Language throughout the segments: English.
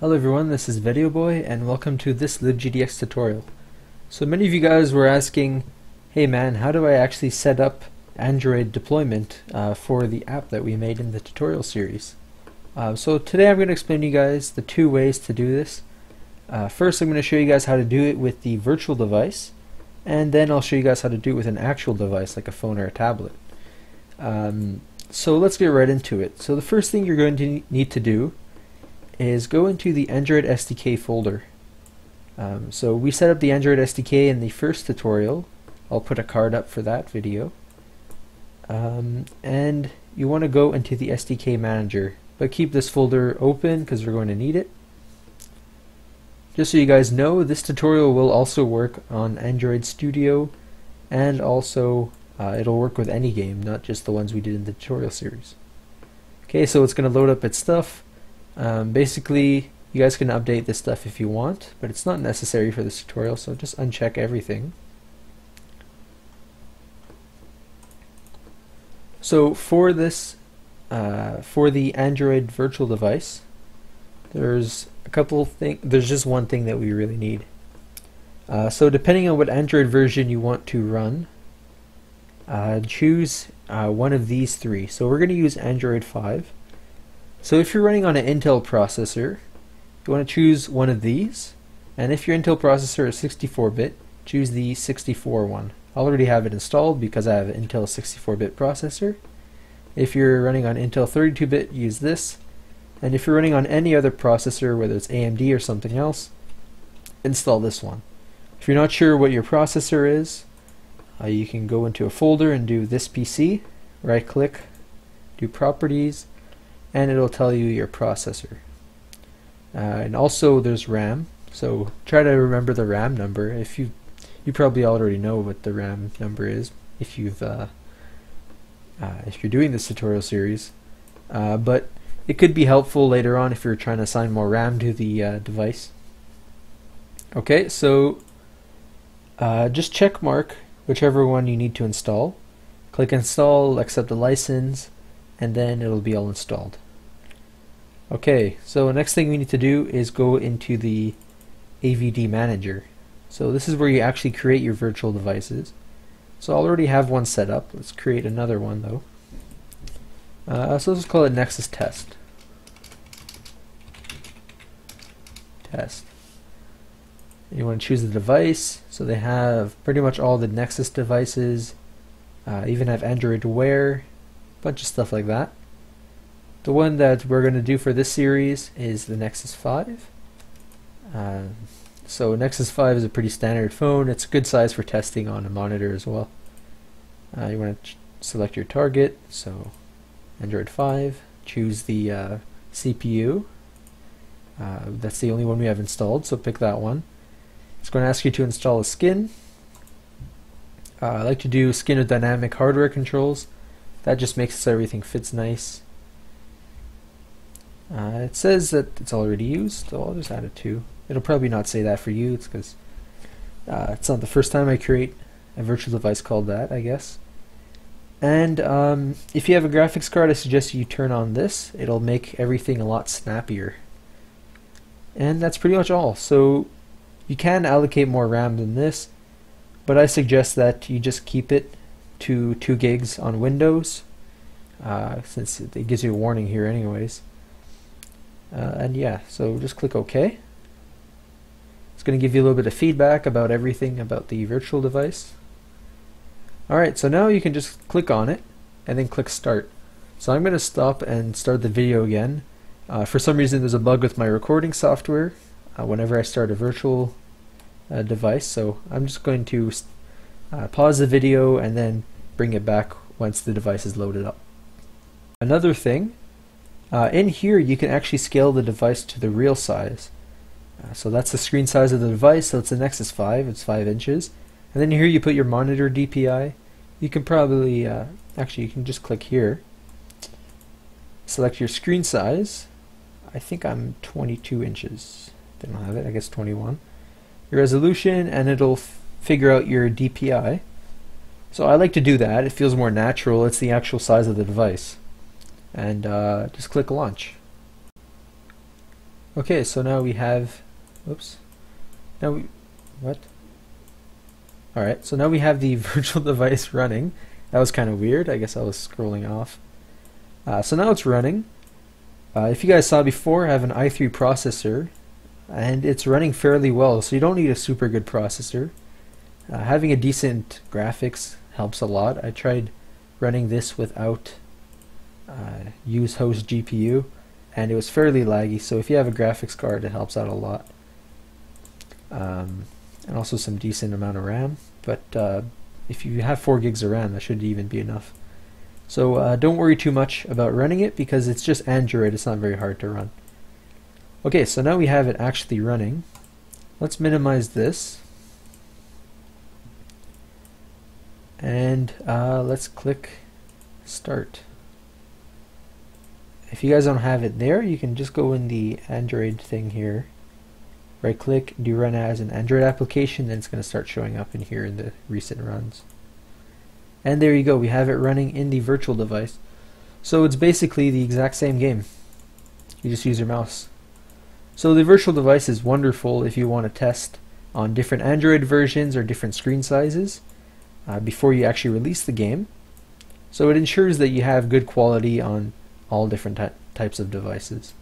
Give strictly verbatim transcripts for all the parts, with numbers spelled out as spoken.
Hello everyone, this is Video Boy, and welcome to this LibGDX tutorial. So many of you guys were asking, hey man, how do I actually set up Android deployment uh, for the app that we made in the tutorial series? Uh, so today I'm going to explain to you guys the two ways to do this. Uh, first I'm going to show you guys how to do it with the virtual device, and then I'll show you guys how to do it with an actual device like a phone or a tablet. Um, so let's get right into it. So the first thing you're going to need to do is go into the Android S D K folder. Um, so we set up the Android S D K in the first tutorial. I'll put a card up for that video. Um, and you want to go into the S D K Manager, but keep this folder open because we're going to need it. Just so you guys know, this tutorial will also work on Android Studio, and also uh, it'll work with any game, not just the ones we did in the tutorial series. Okay, so it's going to load up its stuff. Um, basically, you guys can update this stuff if you want, but it's not necessary for this tutorial, so just uncheck everything. So for this, uh, for the Android virtual device, there's a couple things. There's just one thing that we really need. Uh, so depending on what Android version you want to run, uh, choose uh, one of these three. So we're going to use Android five. So if you're running on an Intel processor, you want to choose one of these, and if your Intel processor is sixty-four bit, choose the sixty-four one. I already have it installed because I have an Intel sixty-four bit processor. If you're running on Intel thirty-two bit, use this, and if you're running on any other processor, whether it's A M D or something else, install this one. If you're not sure what your processor is, uh, you can go into a folder and do this P C, right click, do properties, and it'll tell you your processor. Uh, and also there's RAM, so try to remember the RAM number. If you you probably already know what the RAM number is if you've uh, uh, if you're doing this tutorial series, uh, but it could be helpful later on if you're trying to assign more RAM to the uh, device. Okay, so uh, just check mark whichever one you need to install, click install, accept the license, and then it'll be all installed. Okay, so the next thing we need to do is go into the A V D Manager. So this is where you actually create your virtual devices. So I already have one set up. Let's create another one though. Uh, so let's call it Nexus Test. Test. You want to choose the device. So they have pretty much all the Nexus devices. Uh, even have Android Wear, bunch of stuff like that. The one that we're going to do for this series is the Nexus five. Uh, so Nexus five is a pretty standard phone. It's a good size for testing on a monitor as well. Uh, you want to select your target, so Android five, choose the uh, C P U. Uh, that's the only one we have installed, so pick that one. It's going to ask you to install a skin. Uh, I like to do skin with dynamic hardware controls. That just makes it so everything fits nice. Uh, it says that it's already used, so I'll just add it to. It'll probably not say that for you. It's because uh, it's not the first time I create a virtual device called that, I guess. And um, if you have a graphics card, I suggest you turn on this. It'll make everything a lot snappier. And that's pretty much all. So you can allocate more RAM than this, but I suggest that you just keep it to two gigs on Windows, uh, since it gives you a warning here anyways. Uh, and yeah, so just click OK. It's going to give you a little bit of feedback about everything about the virtual device. Alright, so now you can just click on it and then click Start. So I'm going to stop and start the video again. Uh, for some reason there's a bug with my recording software uh, whenever I start a virtual uh, device, so I'm just going to Uh, pause the video and then bring it back once the device is loaded up. Another thing, uh, in here you can actually scale the device to the real size. Uh, so that's the screen size of the device, so it's a Nexus five, it's five inches. And then here you put your monitor D P I. You can probably, uh, actually you can just click here. Select your screen size. I think I'm twenty-two inches. Didn't have it, I guess twenty-one. Your resolution, and it'll figure out your D P I. So I like to do that, it feels more natural, it's the actual size of the device. And uh, just click launch. Okay, so now we have, oops, now we, what? All right, so now we have the virtual device running. That was kind of weird. I guess I was scrolling off. Uh, so now it's running. Uh, if you guys saw before, I have an i three processor, and it's running fairly well, so you don't need a super good processor. Uh, having a decent graphics helps a lot. I tried running this without uh, use host G P U, and it was fairly laggy, so if you have a graphics card, it helps out a lot. Um, and also some decent amount of RAM, but uh, if you have four gigs of RAM, that should even be enough. So uh, don't worry too much about running it, because it's just Android, it's not very hard to run. Okay, so now we have it actually running. Let's minimize this. And uh, let's click Start. If you guys don't have it there, you can just go in the Android thing here. Right click, do run as an Android application, then it's going to start showing up in here in the recent runs. And there you go, we have it running in the virtual device. So it's basically the exact same game. You just use your mouse. So the virtual device is wonderful if you want to test on different Android versions or different screen sizes uh, before you actually release the game. So it ensures that you have good quality on all different ty types of devices.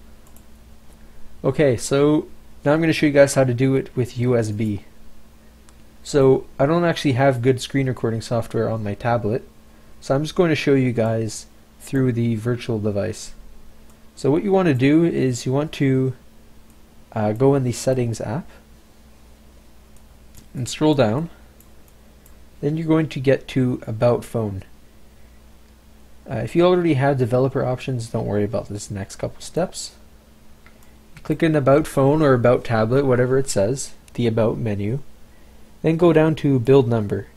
Okay, so now I'm going to show you guys how to do it with U S B. So I don't actually have good screen recording software on my tablet, so I'm just going to show you guys through the virtual device. So what you want to do is you want to uh, go in the Settings app and scroll down. Then you're going to get to About Phone. Uh, if you already have developer options, don't worry about this next couple steps. Click in About Phone or About Tablet, whatever it says, the About menu. Then go down to Build Number.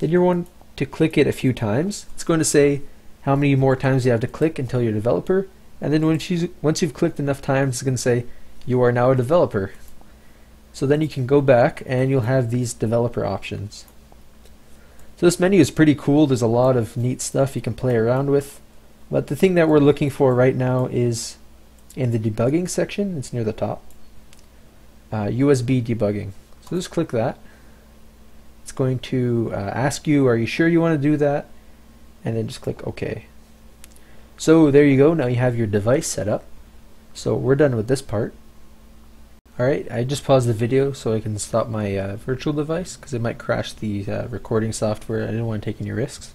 Then you're going to click it a few times. It's going to say how many more times you have to click until you're a developer, and then once, you, once you've clicked enough times, it's going to say you are now a developer. So then you can go back and you'll have these developer options. So this menu is pretty cool. There's a lot of neat stuff you can play around with, but the thing that we're looking for right now is in the debugging section. It's near the top. Uh, U S B debugging. So just click that. It's going to uh, ask you, are you sure you want to do that? And then just click OK. So there you go, now you have your device set up. So we're done with this part. Alright, I just paused the video so I can stop my uh, virtual device, because it might crash the uh, recording software. I didn't want to take any risks.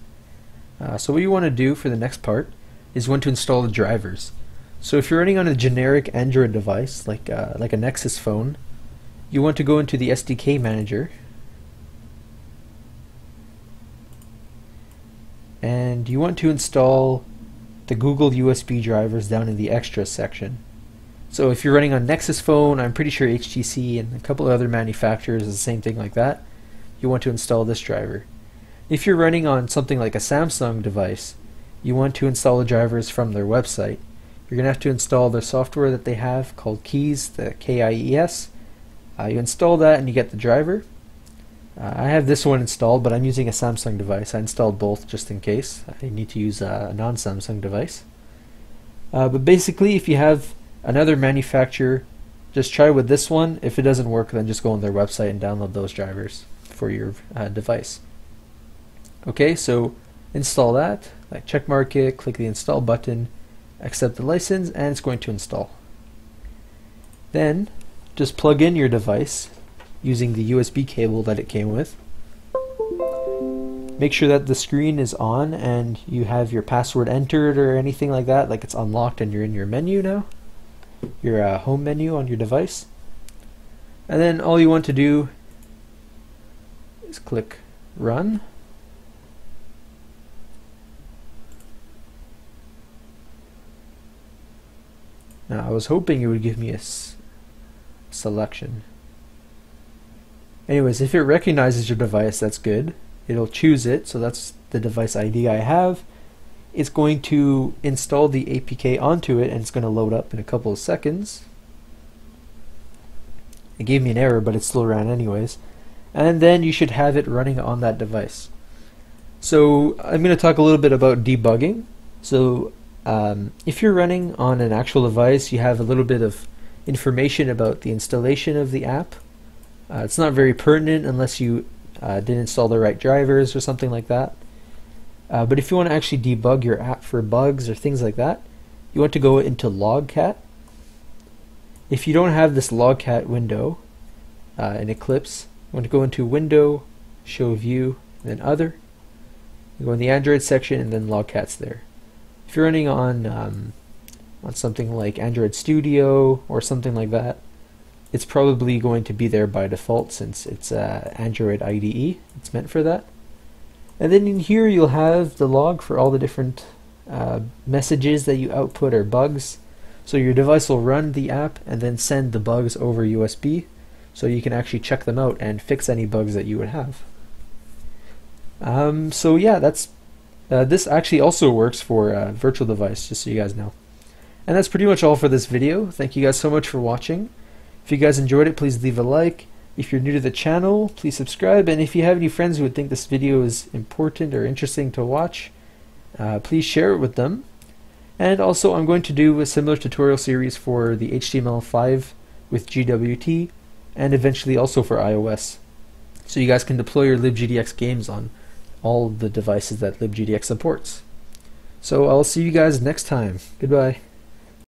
Uh, so what you want to do for the next part is want to install the drivers. So if you're running on a generic Android device, like, uh, like a Nexus phone, you want to go into the S D K Manager, and you want to install the Google U S B drivers down in the extras section. So if you're running on Nexus phone, I'm pretty sure H T C and a couple of other manufacturers is the same thing like that, you want to install this driver. If you're running on something like a Samsung device, you want to install the drivers from their website. You're going to have to install their software that they have called Kies, the K I E S. Uh, you install that and you get the driver. Uh, I have this one installed, but I'm using a Samsung device. I installed both just in case I need to use uh, a non-Samsung device. Uh, but basically, if you have another manufacturer, just try with this one. If it doesn't work, then just go on their website and download those drivers for your uh, device. Okay, so install that. Like check mark it, click the install button, accept the license, and it's going to install. Then just plug in your device using the U S B cable that it came with. Make sure that the screen is on and you have your password entered or anything like that, like it's unlocked and you're in your menu now, your uh, home menu on your device. And then all you want to do is click Run. Now I was hoping it would give me a s selection. Anyways, if it recognizes your device, that's good. It'll choose it, so that's the device I D I have. It's going to install the A P K onto it, and it's going to load up in a couple of seconds. It gave me an error, but it still ran anyways. And then you should have it running on that device. So I'm going to talk a little bit about debugging. So um, if you're running on an actual device, you have a little bit of information about the installation of the app. Uh, it's not very pertinent unless you uh, didn't install the right drivers or something like that. Uh, but if you want to actually debug your app for bugs or things like that, you want to go into Logcat. If you don't have this Logcat window uh, in Eclipse, you want to go into Window, Show View, and then Other. You go in the Android section, and then Logcat's there. If you're running on um, on something like Android Studio or something like that, it's probably going to be there by default since it's uh, Android I D E. It's meant for that. And then in here you'll have the log for all the different uh, messages that you output or bugs. So your device will run the app and then send the bugs over U S B, so you can actually check them out and fix any bugs that you would have. Um, so yeah, that's uh, this actually also works for a virtual device, just so you guys know. And that's pretty much all for this video. Thank you guys so much for watching. If you guys enjoyed it, please leave a like. If you're new to the channel, please subscribe. And if you have any friends who would think this video is important or interesting to watch, uh, please share it with them. And also, I'm going to do a similar tutorial series for the H T M L five with G W T, and eventually also for iOS. So you guys can deploy your LibGDX games on all the devices that LibGDX supports. So I'll see you guys next time. Goodbye.